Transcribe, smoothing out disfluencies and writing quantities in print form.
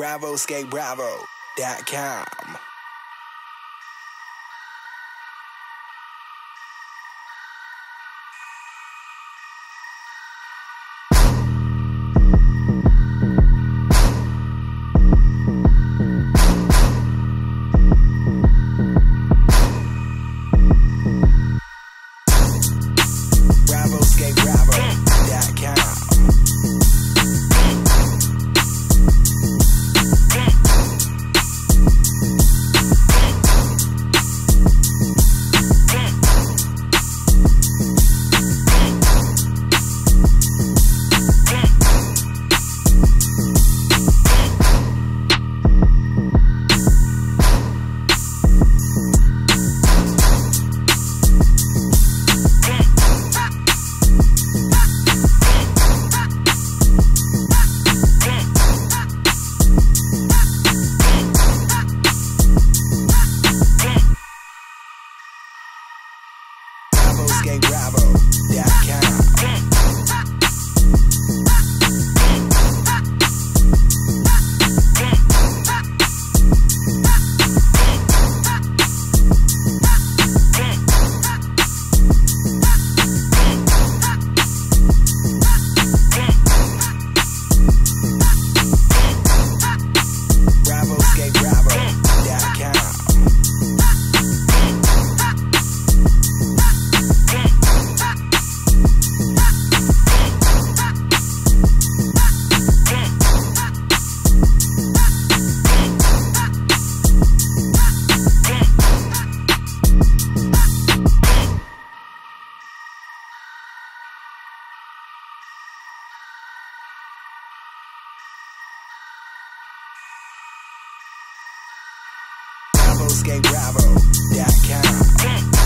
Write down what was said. BravoSkateBravo.com. BravoSkateBravo.com.